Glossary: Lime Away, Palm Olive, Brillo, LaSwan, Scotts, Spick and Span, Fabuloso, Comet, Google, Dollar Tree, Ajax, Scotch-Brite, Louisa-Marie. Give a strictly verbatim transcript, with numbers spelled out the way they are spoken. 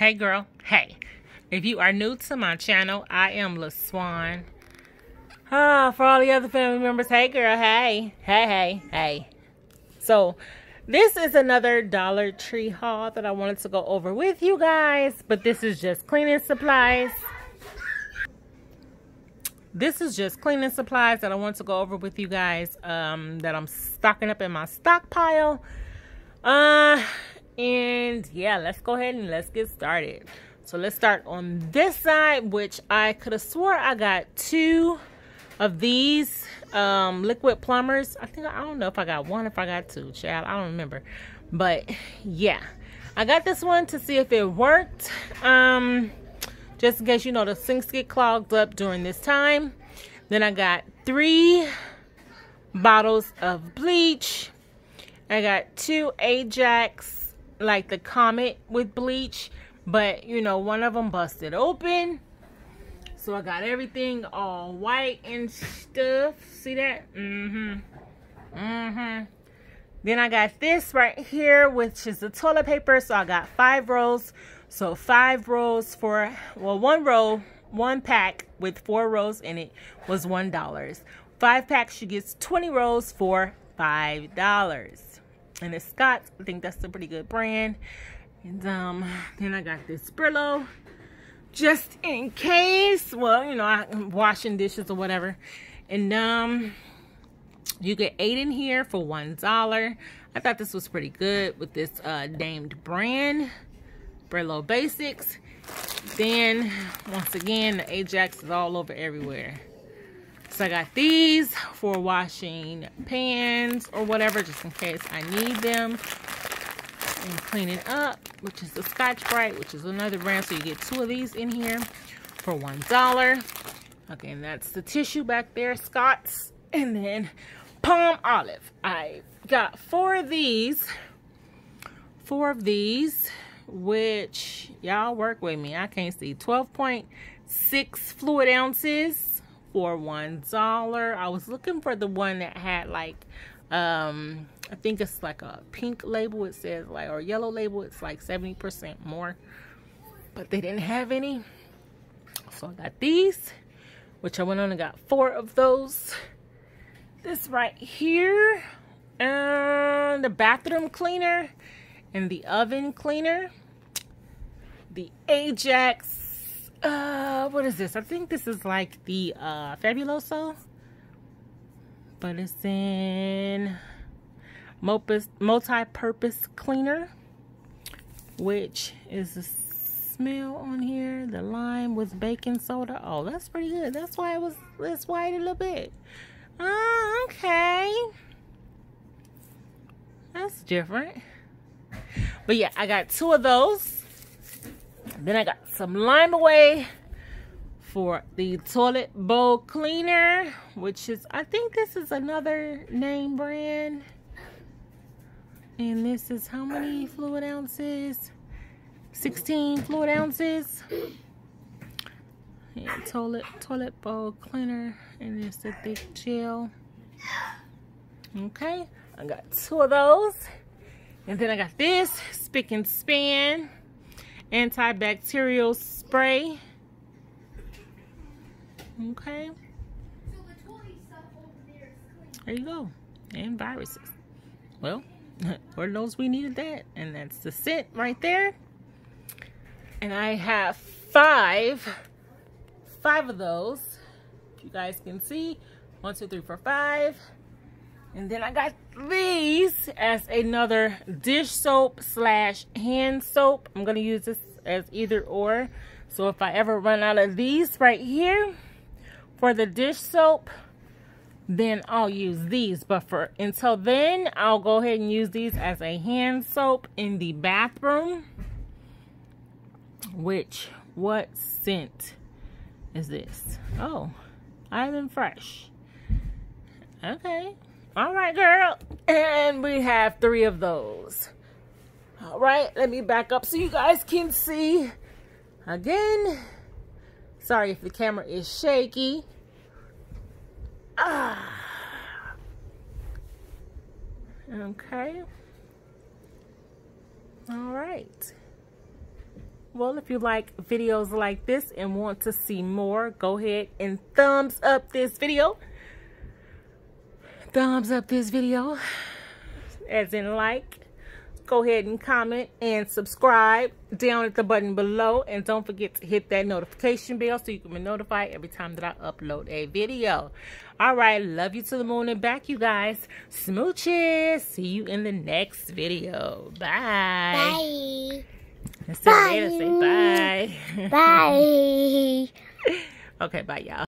Hey girl, hey. If you are new to my channel, I am LaSwan. Ah, for all the other family members, hey girl, hey. Hey, hey, hey. So, this is another Dollar Tree haul that I wanted to go over with you guys, but this is just cleaning supplies. This is just cleaning supplies that I want to go over with you guys um, that I'm stocking up in my stockpile. Uh, and yeah, let's go ahead and let's get started. So let's start on this side, which I could have swore I got two of these um, liquid plumbers. I think, I don't know if I got one, if I got two, child. I don't remember. But yeah, I got this one to see if it worked. Um, just in case, you know, the sinks get clogged up during this time. Then I got three bottles of bleach. I got two Ajax, like the Comet with bleach. But, you know, one of them busted open. So I got everything all white and stuff. See that? Mm-hmm. Mm-hmm. Then I got this right here, which is the toilet paper. So I got five rolls. So five rolls for, well, one roll, one pack with four rolls in it was one dollar. Five packs, you get twenty rolls for five dollars. And it's Scott's. I think that's a pretty good brand. And um, then I got this Brillo, just in case. Well, you know, I'm washing dishes or whatever. And um, you get eight in here for one dollar. I thought this was pretty good with this uh, named brand, Brillo Basics. Then once again, the Ajax is all over everywhere. So I got these for washing pans or whatever, just in case I need them. And clean it up, which is the Scotch-Brite, which is another brand. So you get two of these in here for one dollar. Okay, and that's the tissue back there, Scotts. And then Palm Olive. I got four of these. Four of these, which y'all work with me. I can't see. twelve point six fluid ounces for one dollar. I was looking for the one that had like... Um, I think it's like a pink label, it says, like, or yellow label, it's like seventy percent more, but they didn't have any. So I got these, which I went on and got four of those. This right here, and the bathroom cleaner and the oven cleaner, the Ajax, uh, what is this? I think this is like the uh, Fabuloso. But it's in multi-purpose cleaner, which is the smell on here. The lime with baking soda. Oh, that's pretty good. That's why it was this white a little bit. Oh, okay. That's different. But yeah, I got two of those. Then I got some Lime Away for the toilet bowl cleaner, which is, I think this is another name brand. And this is how many fluid ounces? sixteen fluid ounces. And toilet, toilet bowl cleaner. And it's a thick gel. Okay, I got two of those. And then I got this Spick and Span antibacterial spray. Okay. There you go. And viruses. Well, Lord knows we needed that. And that's the scent right there. And I have five. Five of those. If you guys can see. One, two, three, four, five. And then I got these as another dish soap slash hand soap. I'm going to use this as either or. So if I ever run out of these right here for the dish soap, then I'll use these. But for until then, I'll go ahead and use these as a hand soap in the bathroom. Which, what scent is this? Oh, Island Fresh. Okay. All right, girl. And we have three of those. All right, let me back up so you guys can see again. Sorry if the camera is shaky. Ah. Okay. All right. Well, if you like videos like this and want to see more, go ahead and thumbs up this video. Thumbs up this video, as in like. Go ahead and comment and subscribe down at the button below. And don't forget to hit that notification bell so you can be notified every time that I upload a video. All right, love you to the moon and back, you guys. Smooches. See you in the next video. Bye. Bye. Let's say bye. Later, say bye. Bye. Okay, bye, y'all.